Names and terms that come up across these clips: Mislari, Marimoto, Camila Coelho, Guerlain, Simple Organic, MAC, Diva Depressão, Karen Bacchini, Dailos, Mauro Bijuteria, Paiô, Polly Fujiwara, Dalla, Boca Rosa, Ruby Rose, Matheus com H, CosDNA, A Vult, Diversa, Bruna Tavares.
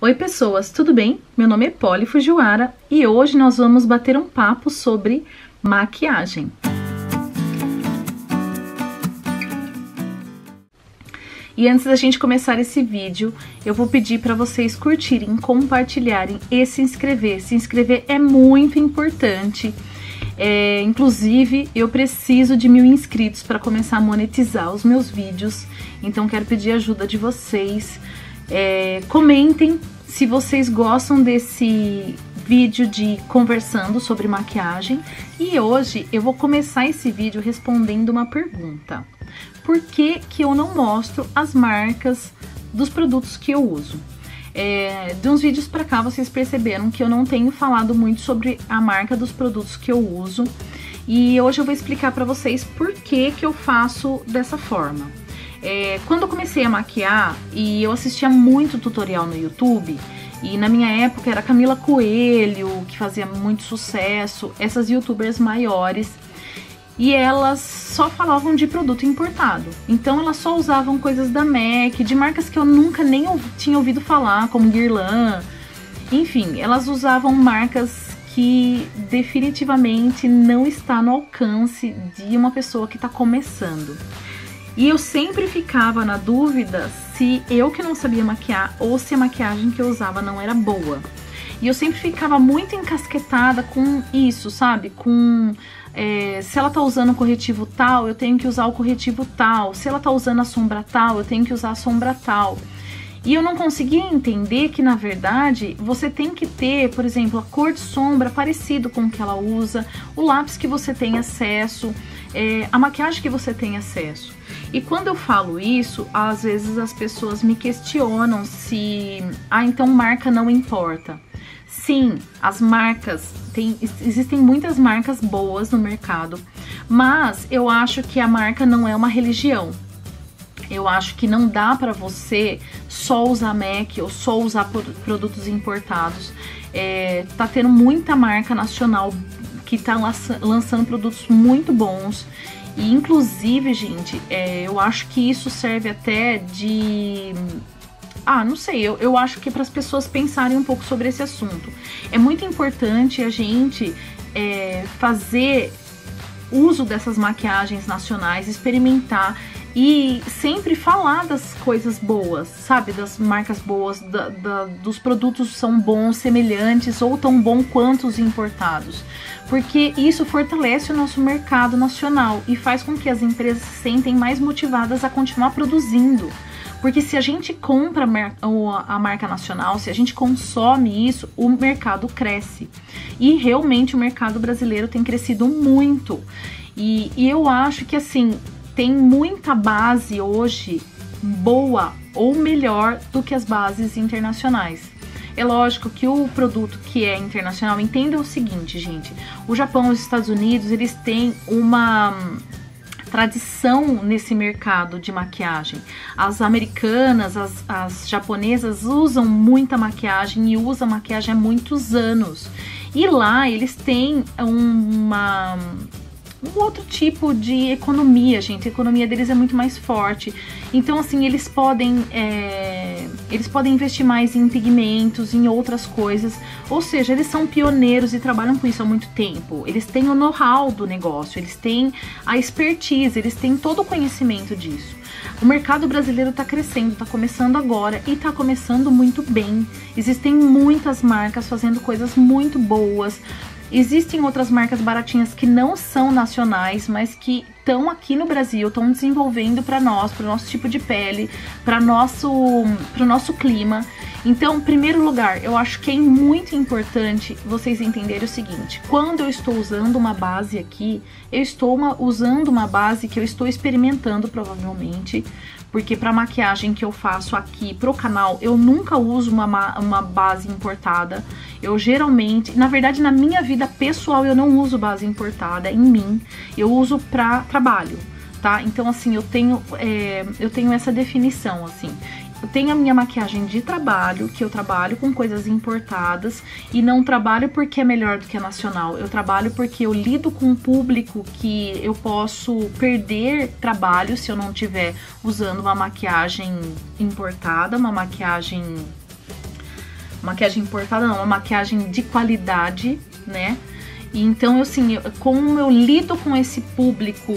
Oi pessoas, tudo bem? Meu nome é Polly Fujiwara e hoje nós vamos bater um papo sobre maquiagem. E antes da gente começar esse vídeo, eu vou pedir para vocês curtirem, compartilharem e se inscrever. Se inscrever é muito importante. Inclusive, eu preciso de 1000 inscritos para começar a monetizar os meus vídeos. Então, quero pedir a ajuda de vocês. Comentem se vocês gostam desse vídeo de conversando sobre maquiagem. E hoje eu vou começar esse vídeo respondendo uma pergunta: por que que eu não mostro as marcas dos produtos que eu uso? De uns vídeos pra cá vocês perceberam que eu não tenho falado muito sobre a marca dos produtos que eu uso, e hoje eu vou explicar pra vocês por que que eu faço dessa forma. Quando eu comecei a maquiar, e eu assistia muito tutorial no YouTube, e na minha época era Camila Coelho, que fazia muito sucesso, essas youtubers maiores, e elas só falavam de produto importado. Então elas só usavam coisas da MAC, de marcas que eu nunca nem tinha ouvido falar, como Guerlain. Enfim, elas usavam marcas que definitivamente não está no alcance de uma pessoa que está começando. E eu sempre ficava na dúvida se eu que não sabia maquiar ou se a maquiagem que eu usava não era boa. E eu sempre ficava muito encasquetada com isso, sabe? Se ela tá usando o corretivo tal, eu tenho que usar o corretivo tal. Se ela tá usando a sombra tal, eu tenho que usar a sombra tal. E eu não conseguia entender que, na verdade, você tem que ter, por exemplo, a cor de sombra parecido com o que ela usa, o lápis que você tem acesso, a maquiagem que você tem acesso. E quando eu falo isso, às vezes as pessoas me questionam se... ah, então marca não importa. Sim, as marcas... existem muitas marcas boas no mercado, mas eu acho que a marca não é uma religião. Eu acho que não dá pra você só usar MAC ou só usar produtos importados. Tá tendo muita marca nacional que tá lançando produtos muito bons. E inclusive, gente, eu acho que isso serve até de... ah, não sei, eu acho que é para as pessoas pensarem um pouco sobre esse assunto. É muito importante a gente fazer uso dessas maquiagens nacionais, experimentar e sempre falar das coisas boas, sabe? Das marcas boas, dos produtos são bons, semelhantes ou tão bom quanto os importados. Porque isso fortalece o nosso mercado nacional e faz com que as empresas se sentem mais motivadas a continuar produzindo. Porque se a gente compra a marca nacional, se a gente consome isso, o mercado cresce. E realmente o mercado brasileiro tem crescido muito. E eu acho que, assim, tem muita base hoje boa ou melhor do que as bases internacionais. É lógico que o produto que é internacional, entenda o seguinte, gente, o Japão e os Estados Unidos, eles têm uma tradição nesse mercado de maquiagem. As americanas, as japonesas usam muita maquiagem e usam maquiagem há muitos anos. E lá eles têm um outro tipo de economia, gente. A economia deles é muito mais forte. Então, assim, eles podem investir mais em pigmentos, em outras coisas. Ou seja, eles são pioneiros e trabalham com isso há muito tempo. Eles têm o know-how do negócio, eles têm a expertise, eles têm todo o conhecimento disso. O mercado brasileiro está crescendo, está começando agora e está começando muito bem. Existem muitas marcas fazendo coisas muito boas. Existem outras marcas baratinhas que não são nacionais, mas que estão aqui no Brasil, estão desenvolvendo para nós, para o nosso tipo de pele, para o nosso clima. Então, em primeiro lugar, eu acho que é muito importante vocês entenderem o seguinte: quando eu estou usando uma base aqui, eu estou usando uma base que eu estou experimentando, provavelmente, porque para maquiagem que eu faço aqui pro canal, eu nunca uso uma base importada. Eu geralmente, na verdade, na minha vida pessoal, eu não uso base importada em mim, eu uso pra trabalho, tá? Então, assim, eu tenho essa definição, assim. Eu tenho a minha maquiagem de trabalho, que eu trabalho com coisas importadas, e não trabalho porque é melhor do que a nacional. Eu trabalho porque eu lido com um público que eu posso perder trabalho se eu não estiver usando uma maquiagem importada, uma maquiagem maquiagem importada não, uma maquiagem de qualidade, né? E então, assim, como eu lido com esse público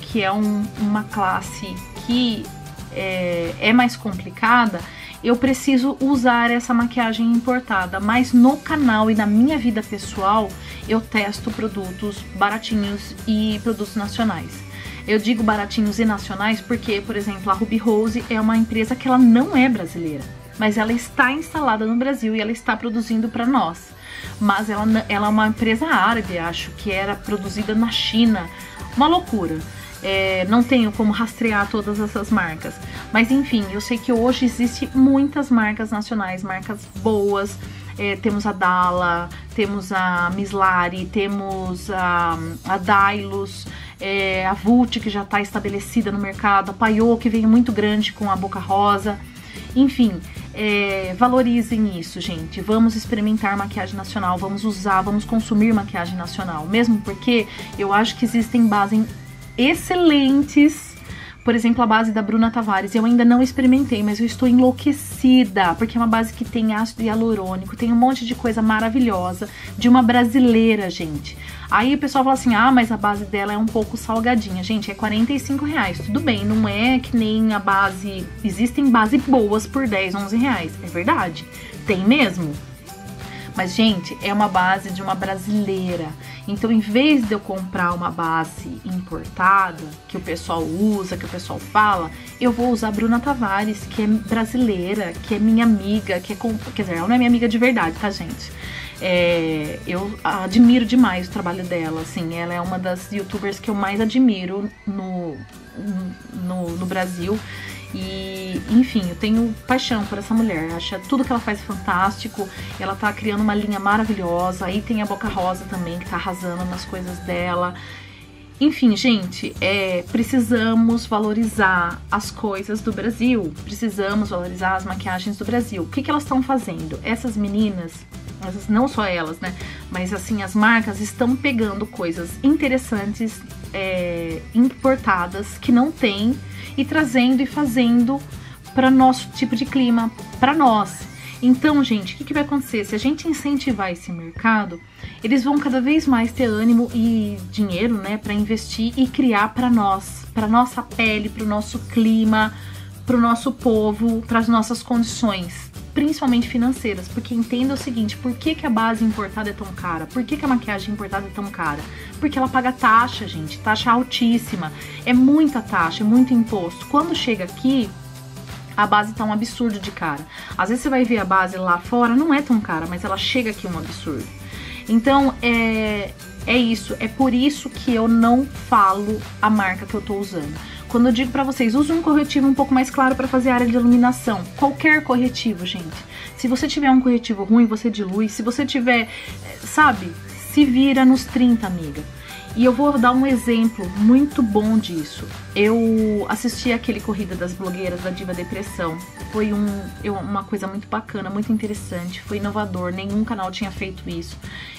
que é uma classe que é mais complicada, eu preciso usar essa maquiagem importada, mas no canal e na minha vida pessoal eu testo produtos baratinhos e produtos nacionais. Eu digo baratinhos e nacionais porque, por exemplo, a Ruby Rose é uma empresa que ela não é brasileira, mas ela está instalada no Brasil e ela está produzindo para nós. Mas ela é uma empresa árabe, acho, que era produzida na China, uma loucura. Não tenho como rastrear todas essas marcas, mas enfim, eu sei que hoje existe muitas marcas nacionais, marcas boas. Temos a Dalla, temos a Mislari, temos a Dailos, a Vult, que já está estabelecida no mercado, a Paiô, que veio muito grande com a Boca Rosa. Enfim, valorizem isso, gente. Vamos experimentar maquiagem nacional, vamos usar, vamos consumir maquiagem nacional, mesmo porque eu acho que existem bases excelentes. Por exemplo, a base da Bruna Tavares, eu ainda não experimentei, mas eu estou enlouquecida, porque é uma base que tem ácido hialurônico, tem um monte de coisa maravilhosa, de uma brasileira, gente. Aí o pessoal fala assim, ah, mas a base dela é um pouco salgadinha. Gente, é R$45, tudo bem, não é que nem a base... Existem bases boas por 10, 11 reais, é verdade, tem mesmo. Mas, gente, é uma base de uma brasileira. Então, em vez de eu comprar uma base importada, que o pessoal usa, que o pessoal fala, eu vou usar a Bruna Tavares, que é brasileira, que é minha amiga, que é... Quer dizer, ela não é minha amiga de verdade, tá, gente? Eu admiro demais o trabalho dela, assim. Ela é uma das youtubers que eu mais admiro no Brasil. E, enfim, eu tenho paixão por essa mulher, acho tudo que ela faz fantástico. Ela tá criando uma linha maravilhosa, aí tem a Boca Rosa também, que tá arrasando nas coisas dela. Enfim, gente, precisamos valorizar as coisas do Brasil, precisamos valorizar as maquiagens do Brasil. O que que elas estão fazendo? Essas meninas, não só elas, né, mas assim, as marcas estão pegando coisas interessantes, importadas, que não tem, e trazendo e fazendo para nosso tipo de clima, para nós. Então, gente, o que vai acontecer? Se a gente incentivar esse mercado, eles vão cada vez mais ter ânimo e dinheiro, né, para investir e criar para nós, para nossa pele, para o nosso clima, para o nosso povo, para as nossas condições, principalmente financeiras. Porque entenda o seguinte, por que que a base importada é tão cara? Por que que a maquiagem importada é tão cara? Porque ela paga taxa, gente, taxa altíssima, é muita taxa, é muito imposto. Quando chega aqui, a base tá um absurdo de cara. Às vezes você vai ver a base lá fora, não é tão cara, mas ela chega aqui um absurdo. Então, é isso, é por isso que eu não falo a marca que eu tô usando. Quando eu digo pra vocês, use um corretivo um pouco mais claro pra fazer a área de iluminação. Qualquer corretivo, gente. Se você tiver um corretivo ruim, você dilui. Se você tiver, sabe, se vira nos 30, amiga. E eu vou dar um exemplo muito bom disso. Eu assisti aquele Corrida das Blogueiras da Diva Depressão. Foi uma coisa muito bacana, muito interessante, foi inovador, nenhum canal tinha feito isso.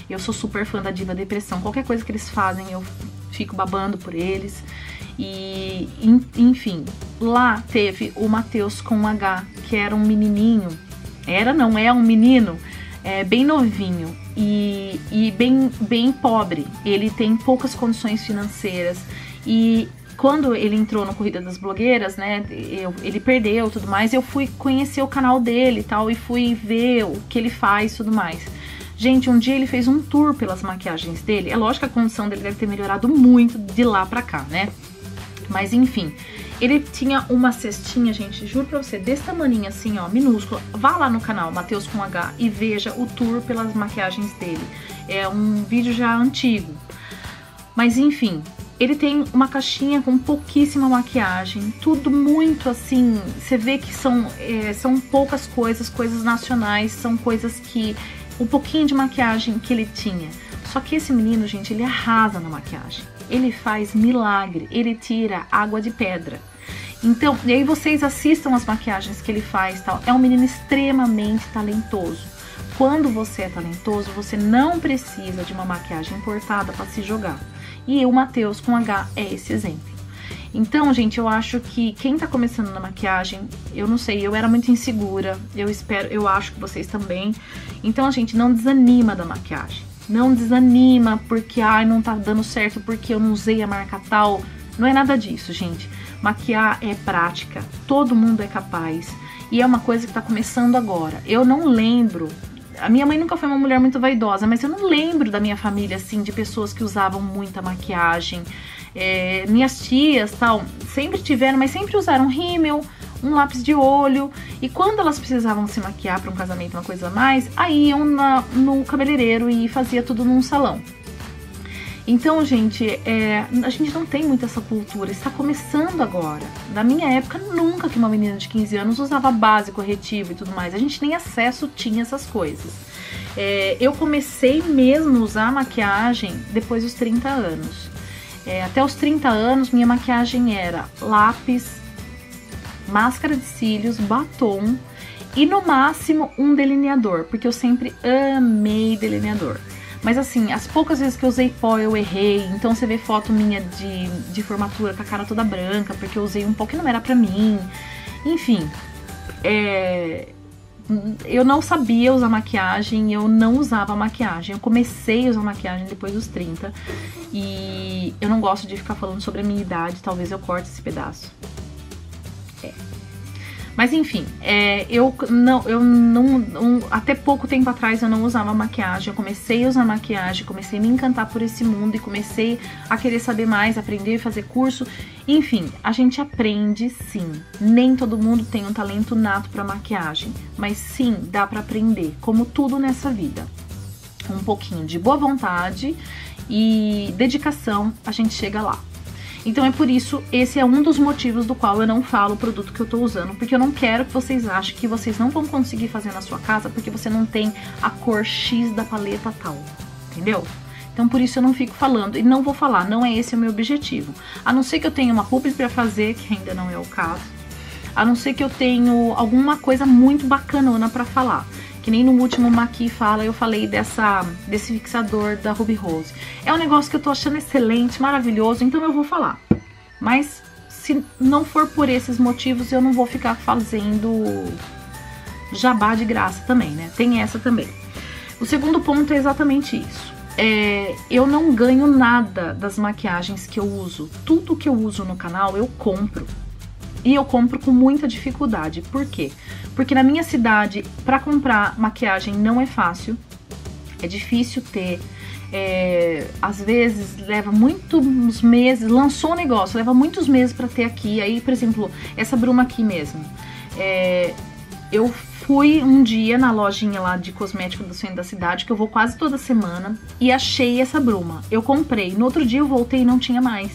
Eu sou super fã da Diva Depressão. Qualquer coisa que eles fazem, eu fico babando por eles. E, enfim, lá teve o Matheus com H, que era um menininho, é um menino, bem novinho e bem pobre. Ele tem poucas condições financeiras e quando ele entrou no Corrida das Blogueiras, né, ele perdeu tudo mais, eu fui conhecer o canal dele e tal, e fui ver o que ele faz e tudo mais. Gente, um dia ele fez um tour pelas maquiagens dele, é lógico que a condição dele deve ter melhorado muito de lá pra cá, né? Mas enfim, ele tinha uma cestinha, gente, juro pra você, desse tamaninho assim, ó, minúscula. Vá lá no canal Matheus com H e veja o tour pelas maquiagens dele. É um vídeo já antigo. Mas enfim, ele tem uma caixinha com pouquíssima maquiagem, tudo muito assim, você vê que são poucas coisas nacionais, são coisas que... o pouquinho de maquiagem que ele tinha. Só que esse menino, gente, ele arrasa na maquiagem. Ele faz milagre, ele tira água de pedra. Então, e aí vocês assistam as maquiagens que ele faz, tal. É um menino extremamente talentoso. Quando você é talentoso, você não precisa de uma maquiagem importada para se jogar. E o Matheus com H é esse exemplo. Então, gente, eu acho que quem tá começando na maquiagem, eu não sei, eu era muito insegura, eu acho que vocês também. Então, gente, não desanima da maquiagem. Não desanima porque, ai, não tá dando certo porque eu não usei a marca tal. Não é nada disso, gente. Maquiar é prática, todo mundo é capaz. E é uma coisa que tá começando agora. Eu não lembro... A minha mãe nunca foi uma mulher muito vaidosa, mas eu não lembro da minha família, assim, de pessoas que usavam muita maquiagem. É, minhas tias, tal, sempre tiveram, mas sempre usaram rímel, um lápis de olho. E quando elas precisavam se maquiar para um casamento, uma coisa a mais, aí iam no cabeleireiro e fazia tudo num salão. Então, gente, a gente não tem muito essa cultura, está começando agora. Na minha época, nunca que uma menina de 15 anos usava base, corretivo e tudo mais. A gente nem acesso tinha essas coisas. Eu comecei mesmo a usar maquiagem depois dos 30 anos. Até os 30 anos, minha maquiagem era lápis, máscara de cílios, batom e, no máximo, um delineador, porque eu sempre amei delineador. Mas assim, as poucas vezes que eu usei pó eu errei, então você vê foto minha de formatura com a cara toda branca, porque eu usei um pó que não era pra mim. Enfim, eu não sabia usar maquiagem, eu não usava maquiagem. Eu comecei a usar maquiagem depois dos 30 e eu não gosto de ficar falando sobre a minha idade, talvez eu corte esse pedaço. Mas enfim, até pouco tempo atrás eu não usava maquiagem, eu comecei a usar maquiagem, comecei a me encantar por esse mundo e comecei a querer saber mais, aprender, fazer curso. Enfim, a gente aprende sim, nem todo mundo tem um talento nato pra maquiagem, mas sim, dá pra aprender, como tudo nessa vida. Um pouquinho de boa vontade e dedicação, a gente chega lá. Então é por isso, esse é um dos motivos do qual eu não falo o produto que eu tô usando, porque eu não quero que vocês achem que vocês não vão conseguir fazer na sua casa porque você não tem a cor X da paleta tal, entendeu? Então por isso eu não fico falando e não vou falar, não é esse o meu objetivo. A não ser que eu tenha uma publi pra fazer, que ainda não é o caso, a não ser que eu tenha alguma coisa muito bacanona pra falar. Que nem no último Maqui Fala, eu falei desse fixador da Ruby Rose. É um negócio que eu tô achando excelente, maravilhoso, então eu vou falar. Mas se não for por esses motivos, eu não vou ficar fazendo jabá de graça também, né? Tem essa também. O segundo ponto é exatamente isso. Eu não ganho nada das maquiagens que eu uso. Tudo que eu uso no canal, eu compro. E eu compro com muita dificuldade. Por quê? Porque na minha cidade, pra comprar maquiagem não é fácil. É difícil ter. Às vezes leva muitos meses. Lançou um negócio, leva muitos meses pra ter aqui. Aí, por exemplo, essa bruma aqui mesmo. Eu fui um dia na lojinha lá de cosmético do centro da cidade, que eu vou quase toda semana, e achei essa bruma. Eu comprei. No outro dia eu voltei e não tinha mais.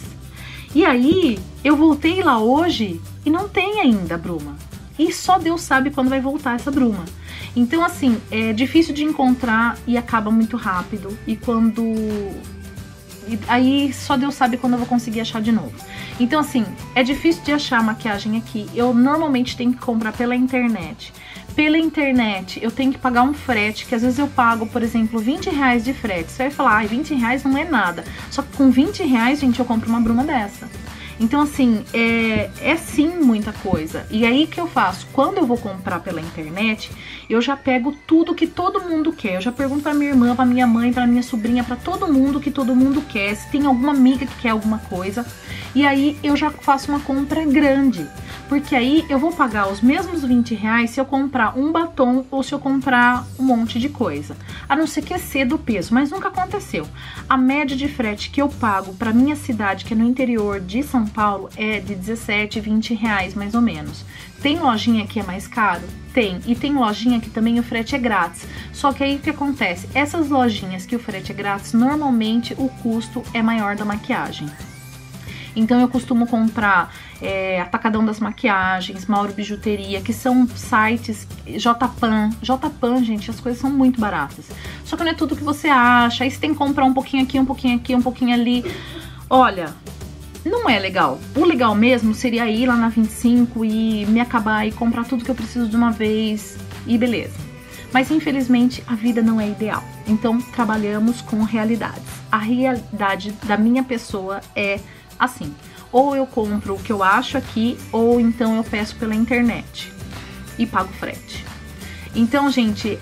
E aí, eu voltei lá hoje e não tem ainda a bruma. E só Deus sabe quando vai voltar essa bruma. Então, assim, é difícil de encontrar e acaba muito rápido. Aí só Deus sabe quando eu vou conseguir achar de novo. Então, assim, é difícil de achar a maquiagem aqui. Eu normalmente tenho que comprar pela internet. Pela internet, eu tenho que pagar um frete, que às vezes eu pago, por exemplo, 20 reais de frete. Você vai falar, ai, 20 reais não é nada. Só que com 20 reais, gente, eu compro uma bruma dessa. Então, assim, é sim muita coisa. E aí, o que eu faço? Quando eu vou comprar pela internet, eu já pego tudo que todo mundo quer. Eu já pergunto pra minha irmã, pra minha mãe, pra minha sobrinha, pra todo mundo que todo mundo quer. Se tem alguma amiga que quer alguma coisa. E aí, eu já faço uma compra grande. Porque aí, eu vou pagar os mesmos 20 reais se eu comprar um batom ou se eu comprar um monte de coisa. A não ser que exceda o peso, mas nunca aconteceu. A média de frete que eu pago pra minha cidade, que é no interior de São Paulo, é de 17, 20 reais mais ou menos. Tem lojinha que é mais caro? Tem. E tem lojinha que também o frete é grátis. Só que aí o que acontece? Essas lojinhas que o frete é grátis, normalmente o custo é maior da maquiagem. Então eu costumo comprar Atacadão das Maquiagens, Mauro Bijuteria, que são sites JPAN. JPAN, gente, as coisas são muito baratas. Só que não é tudo que você acha. Aí você tem que comprar um pouquinho aqui, um pouquinho aqui, um pouquinho ali. Olha... não é legal. O legal mesmo seria ir lá na 25 e me acabar e comprar tudo que eu preciso de uma vez e beleza. Mas infelizmente a vida não é ideal. Então trabalhamos com realidades. A realidade da minha pessoa é assim. ou eu compro o que eu acho aqui, ou então eu peço pela internet e pago frete. Então, gente,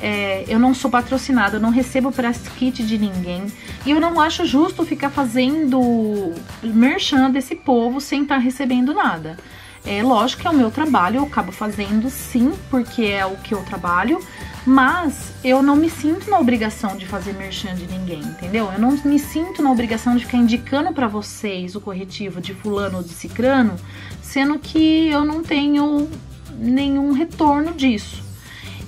eu não sou patrocinada, eu não recebo press kit de ninguém. E eu não acho justo ficar fazendo merchan desse povo sem estar recebendo nada. É lógico que é o meu trabalho, eu acabo fazendo sim, porque é o que eu trabalho, mas eu não me sinto na obrigação de fazer merchan de ninguém, entendeu? Eu não me sinto na obrigação de ficar indicando pra vocês o corretivo de fulano ou de cicrano, sendo que eu não tenho nenhum retorno disso.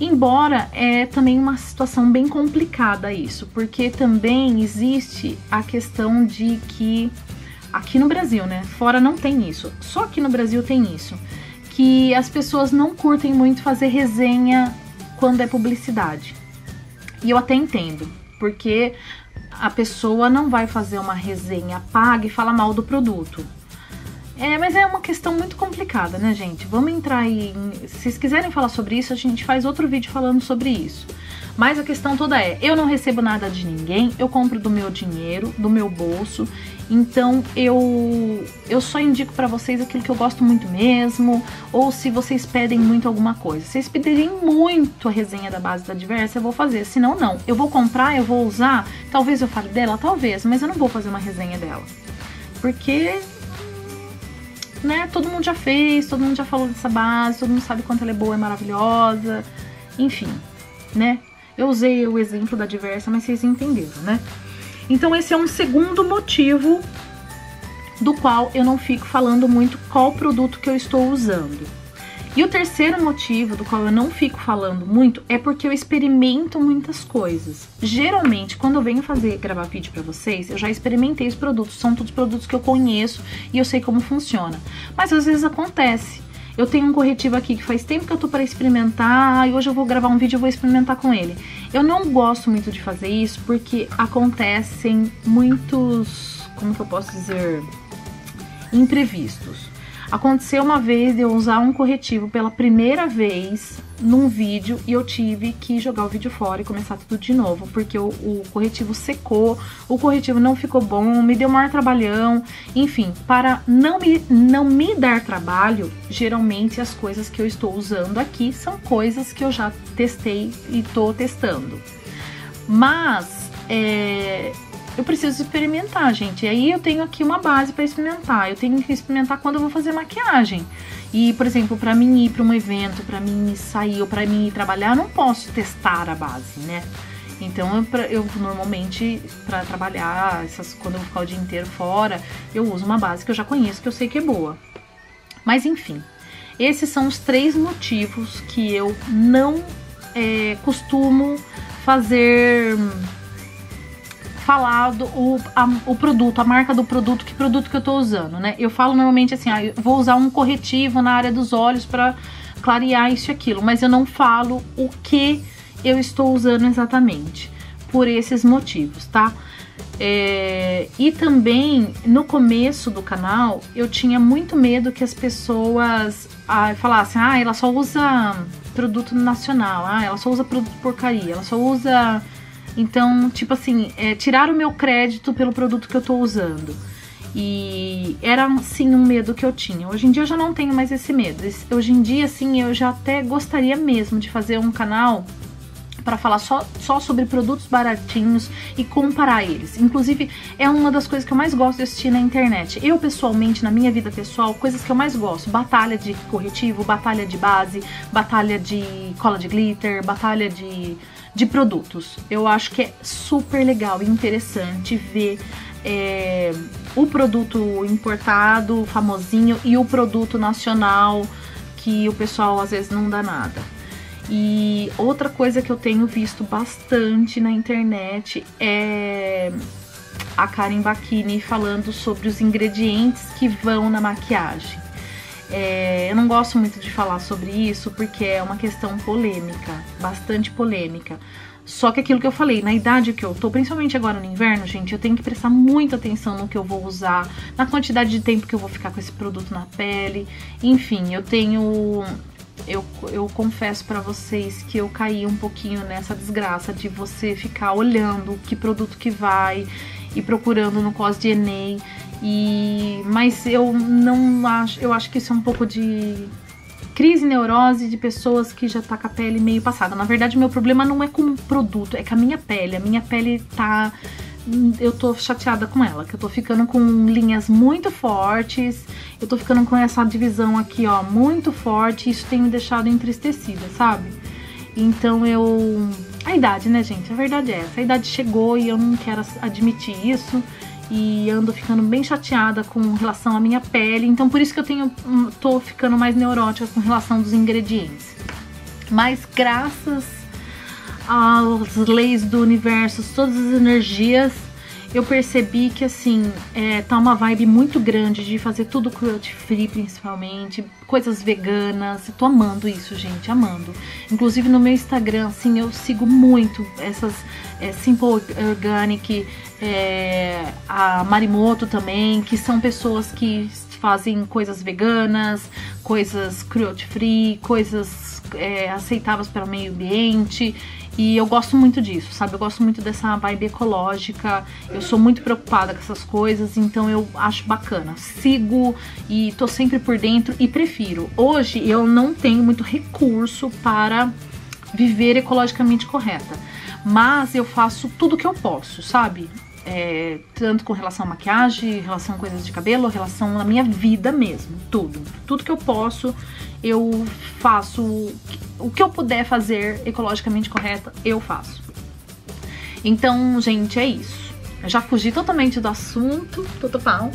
Embora é também uma situação bem complicada isso, porque também existe a questão de que, aqui no Brasil, né, fora não tem isso, só aqui no Brasil tem isso, que as pessoas não curtem muito fazer resenha quando é publicidade. E eu até entendo, porque a pessoa não vai fazer uma resenha paga e fala mal do produto. Mas é uma questão muito complicada, né, gente? Vamos entrar aí, se vocês quiserem falar sobre isso, a gente faz outro vídeo falando sobre isso. Mas a questão toda é, eu não recebo nada de ninguém, eu compro do meu dinheiro, do meu bolso, então eu só indico pra vocês aquilo que eu gosto muito mesmo, ou se vocês pedem muito alguma coisa. Se vocês pedirem muito a resenha da base da Diversa, eu vou fazer, senão não. Eu vou comprar, eu vou usar, talvez eu fale dela, talvez, mas eu não vou fazer uma resenha dela. Porque, né, todo mundo já fez, todo mundo já falou dessa base, todo mundo sabe quanto ela é boa, é maravilhosa, enfim, né? Eu usei o exemplo da Diversa, mas vocês entenderam, né? Então esse é um segundo motivo do qual eu não fico falando muito qual produto que eu estou usando. E o terceiro motivo do qual eu não fico falando muito é porque eu experimento muitas coisas. Geralmente, quando eu venho gravar vídeo pra vocês, eu já experimentei os produtos, são todos produtos que eu conheço e eu sei como funciona. Mas às vezes acontece. Eu tenho um corretivo aqui que faz tempo que eu tô pra experimentar, e hoje eu vou gravar um vídeo e vou experimentar com ele. Eu não gosto muito de fazer isso porque acontecem muitos, como que eu posso dizer, imprevistos. Aconteceu uma vez de eu usar um corretivo pela primeira vez num vídeo e eu tive que jogar o vídeo fora e começar tudo de novo, porque o corretivo secou, o corretivo não ficou bom, me deu maior trabalhão, enfim, para não me dar trabalho, geralmente as coisas que eu estou usando aqui são coisas que eu já testei e tô testando, mas eu preciso experimentar, gente, e aí eu tenho aqui uma base para experimentar, eu tenho que experimentar quando eu vou fazer maquiagem. E, por exemplo, para mim ir para um evento, para mim sair ou para mim ir trabalhar, eu não posso testar a base, né? Então, eu normalmente, para trabalhar, quando eu vou ficar o dia inteiro fora, eu uso uma base que eu já conheço, que eu sei que é boa. Mas, enfim, esses são os três motivos que eu não costumo falar o produto, a marca do produto que eu tô usando, né? Eu falo normalmente assim, eu vou usar um corretivo na área dos olhos pra clarear isso e aquilo, mas eu não falo o que eu estou usando exatamente, por esses motivos, tá? E também, no começo do canal, eu tinha muito medo que as pessoas falassem, ela só usa produto nacional, ela só usa produto porcaria, ela só usa... Então, tipo assim, tirar o meu crédito pelo produto que eu tô usando. E era, sim, um medo que eu tinha. Hoje em dia eu já não tenho mais esse medo. Hoje em dia, assim, eu já até gostaria mesmo de fazer um canal para falar só sobre produtos baratinhos e comparar eles. Inclusive, é uma das coisas que eu mais gosto de assistir na internet. Eu, pessoalmente, na minha vida pessoal, coisas que eu mais gosto. Batalha de corretivo, batalha de base, batalha de cola de glitter, batalha de produtos. Eu acho que é super legal e interessante ver o produto importado, famosinho, e o produto nacional, que o pessoal às vezes não dá nada. E outra coisa que eu tenho visto bastante na internet é a Karen Bacchini falando sobre os ingredientes que vão na maquiagem. Eu não gosto muito de falar sobre isso porque é uma questão polêmica, bastante polêmica. Só que aquilo que eu falei, na idade que eu tô, principalmente agora no inverno, gente, eu tenho que prestar muita atenção no que eu vou usar, na quantidade de tempo que eu vou ficar com esse produto na pele. Enfim, eu confesso pra vocês que eu caí um pouquinho nessa desgraça de você ficar olhando que produto que vai e procurando no CosDNA. Mas eu não acho, eu acho que isso é um pouco de crise, neurose de pessoas que já tá com a pele meio passada. Na verdade, meu problema não é com o produto, é com a minha pele tá... Eu tô chateada com ela, que eu tô ficando com linhas muito fortes, eu tô ficando com essa divisão aqui, ó, muito forte, isso tem me deixado entristecida, sabe? Então eu... A idade, né, gente? A verdade é essa, a idade chegou e eu não quero admitir isso, e ando ficando bem chateada com relação à minha pele, então por isso que eu tô ficando mais neurótica com relação dos ingredientes. Mas graças às leis do universo, todas as energias, eu percebi que assim, tá uma vibe muito grande de fazer tudo cruelty free, principalmente, coisas veganas, eu tô amando isso, gente, amando. Inclusive no meu Instagram, assim, eu sigo muito essas Simple Organic, a Marimoto também, que são pessoas que fazem coisas veganas, coisas cruelty free, coisas aceitáveis para o meio ambiente, e eu gosto muito disso, sabe? Eu gosto muito dessa vibe ecológica, eu sou muito preocupada com essas coisas, então eu acho bacana, sigo e tô sempre por dentro e prefiro. Hoje eu não tenho muito recurso para viver ecologicamente correta, mas eu faço tudo que eu posso, sabe? Tanto com relação à maquiagem, relação a coisas de cabelo, relação à minha vida mesmo, tudo. Tudo que eu posso, eu faço. O que eu puder fazer ecologicamente correta, eu faço. Então, gente, é isso. Eu já fugi totalmente do assunto, total.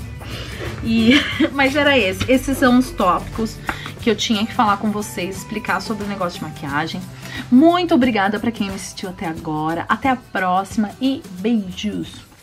Mas era esse. Esses são os tópicos que eu tinha que falar com vocês, explicar sobre o negócio de maquiagem. Muito obrigada pra quem me assistiu até agora. Até a próxima e beijos!